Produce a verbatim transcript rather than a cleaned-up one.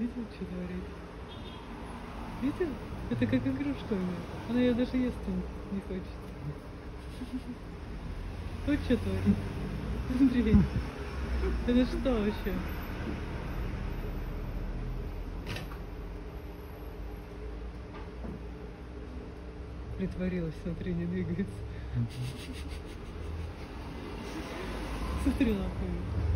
Видел, что говорит? Видел? Это как игрушка у меня. Она ее даже ест не хочет. Вот что творит. Смотри. Это что вообще? Притворилась, смотри, не двигается. Смотри, лапами.